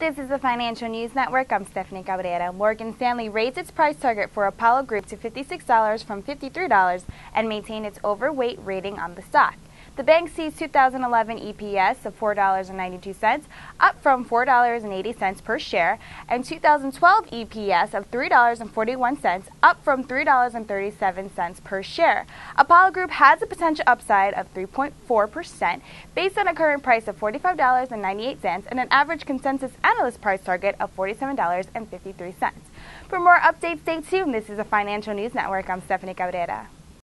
This is the Financial News Network. I'm Stephanie Cabrera. Morgan Stanley raised its price target for Apollo Group to $56 from $53 and maintained its overweight rating on the stock. The bank sees 2011 EPS of $4.92, up from $4.80 per share, and 2012 EPS of $3.41, up from $3.37 per share. Apollo Group has a potential upside of 3.4% based on a current price of $45.98 and an average consensus analyst price target of $47.53. For more updates, stay tuned. This is the Financial News Network. I'm Stephanie Cabrera.